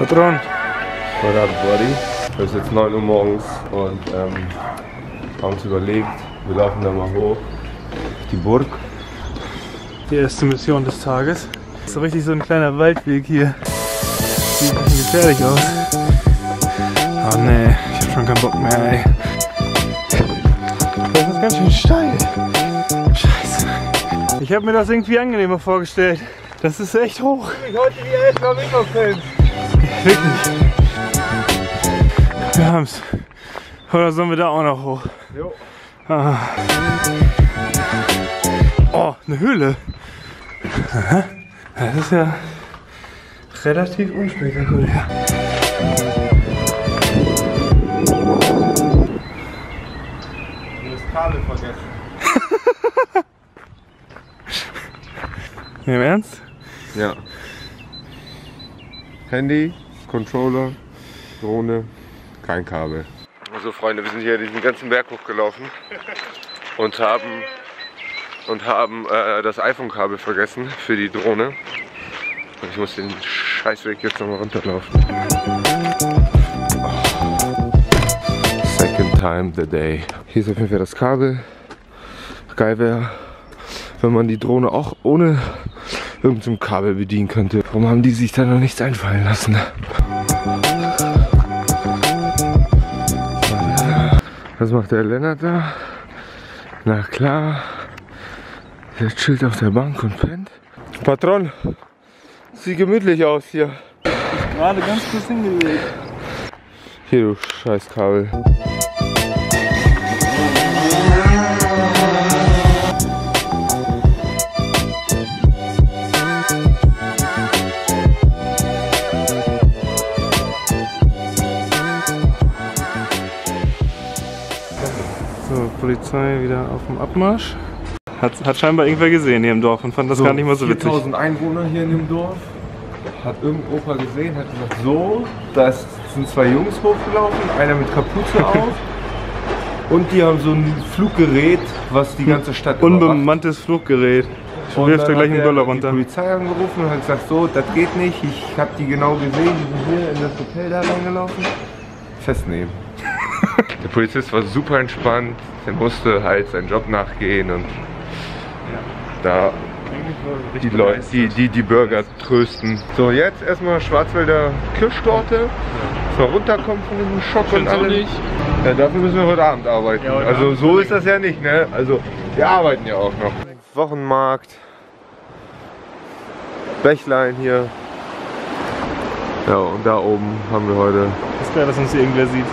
Haut rein! Heute Abend Party. Es ist jetzt 9 Uhr morgens und haben uns überlegt, wir laufen da mal hoch auf die Burg. Die erste Mission des Tages. Das ist richtig so ein kleiner Waldweg hier. Sieht ein bisschen gefährlich aus. Oh ne, ich hab schon keinen Bock mehr, ey. Das ist ganz schön steil. Scheiße. Ich hab mir das irgendwie angenehmer vorgestellt. Das ist echt hoch. Ich wollte die Hälfte am Mikrofilm. Wirklich. Wir haben's. Oder sollen wir da auch noch hoch? Jo. Ah. Oh, eine Höhle. Aha. Das ist ja relativ unspektakulär. Du hast Kabel vergessen. Im Ernst? Ja. Handy, Controller, Drohne, kein Kabel. Also Freunde, wir sind hier diesen ganzen Berg hochgelaufen und haben das iPhone-Kabel vergessen für die Drohne. Und ich muss den Scheißweg jetzt nochmal runterlaufen. Oh. Second time the day. Hier ist auf jeden Fall das Kabel. Geil wäre, wenn man die Drohne auch ohne irgendein Kabel bedienen könnte. Warum haben die sich da noch nichts einfallen lassen? Was macht der Lennart da? Na klar. Der chillt auf der Bank und pennt. Patron, sieht gemütlich aus hier. Ich bin gerade ganz kurz hingelegt. Hier, du Scheißkabel. So, Polizei wieder auf dem Abmarsch. Hat scheinbar irgendwer gesehen hier im Dorf und fand das so gar nicht mal so witzig. 4.000 Einwohner hier in dem Dorf. Hat irgendein Opa gesehen, hat gesagt, so, da sind zwei Jungs hochgelaufen, einer mit Kapuze auf. Und die haben so ein Fluggerät, was die ganze Stadt unbemanntes Fluggerät. Ich wirf da gleich einen Dollar runter. Die Polizei angerufen und hat gesagt, so, das geht nicht. Ich habe die genau gesehen, die sind hier in das Hotel da reingelaufen. Festnehmen. Der Polizist war super entspannt, der musste halt seinen Job nachgehen und da die Leute, die Bürger trösten. So, jetzt erstmal Schwarzwälder Kirschtorte. Dass wir runterkommen von diesem Schock und alles. Ja, dafür müssen wir heute Abend arbeiten. Ja, also so ist das ja nicht, ne? Also wir arbeiten ja auch noch. Wochenmarkt. Bächlein hier. Ja, und da oben haben wir heute. Ist klar, dass uns hier irgendwer sieht.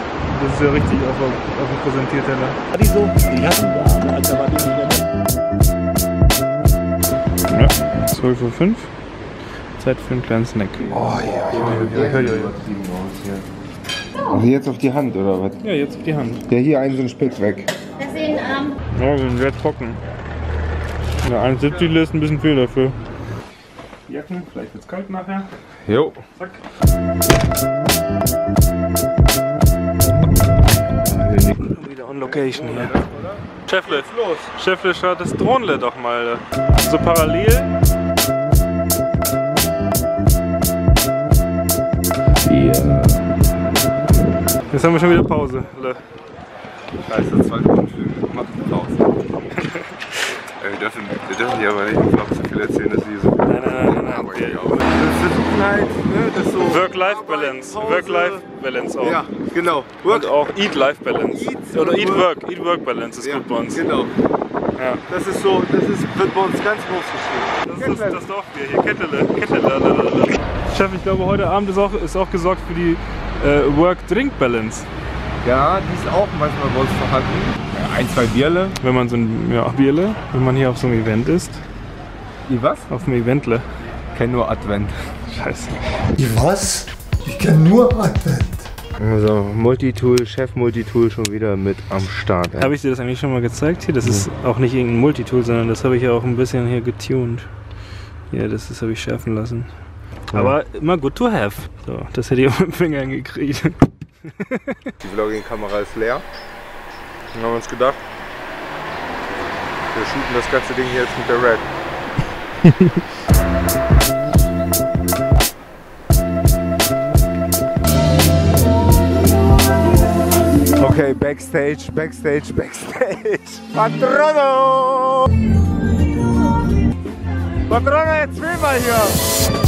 Das ist ja richtig auf dem Präsentierteller. War die so? Die hatten wir, Alter, war die nicht. Ja, 12.05 Uhr. Zeit für einen kleinen Snack. Oh ja, ich höre ja jetzt. Jetzt auf die Hand, oder was? Ja, jetzt auf die Hand. Ja, hier einen so einen Spitz weg. Das ist den Arm. Ja, wir sind sehr trocken. Ja, 1,70 ist ein bisschen viel dafür. Die Jacken, vielleicht wird's kalt nachher. Jo. Zack. Wieder on Location hier. Scheffle, Scheffle, schaut das Drohnle doch mal. So parallel. Yeah. Jetzt haben wir schon wieder Pause. Scheiße, 2 Minuten macht eine Pause. Wir dürfen hier aber nicht noch so viel erzählen, dass wir so. Nein. Okay. Das ist so Work-Life-Balance. Work-Life-Balance auch. Ja, genau. Und auch Eat-Life-Balance. Oder Eat-Work. Eat-Work-Balance ist gut bei uns. Genau. Ja. Das ist so, wird bei uns ganz groß geschrieben. Das ist das Dorfbier hier, Kettele. Chef, ich glaube, heute Abend ist auch gesorgt für die Work-Drink-Balance. Ja, die ist auch manchmal bei uns vorhanden. Ja, 1, 2 Bierle. Wenn man so ein Bierle, wenn man hier auf so einem Event ist. Wie was? Auf einem Eventle. Ich kenne nur Advent. Scheiße. Die was? Ich kenne nur Advent. Also Multitool, Chef Multitool schon wieder mit am Start. Habe ich dir das eigentlich schon mal gezeigt hier? Das ist auch nicht irgendein Multitool, sondern das habe ich ja auch ein bisschen hier getuned. Ja, das habe ich schärfen lassen. Ja. Aber immer good to have. So, das hätte ich auch mit dem Finger gekriegt. Die Vlogging-Kamera ist leer. Dann haben wir uns gedacht, wir shooten das ganze Ding hier jetzt mit der RED. Backstage, Backstage, Backstage. Patrono! Patrono, jetzt will man hier!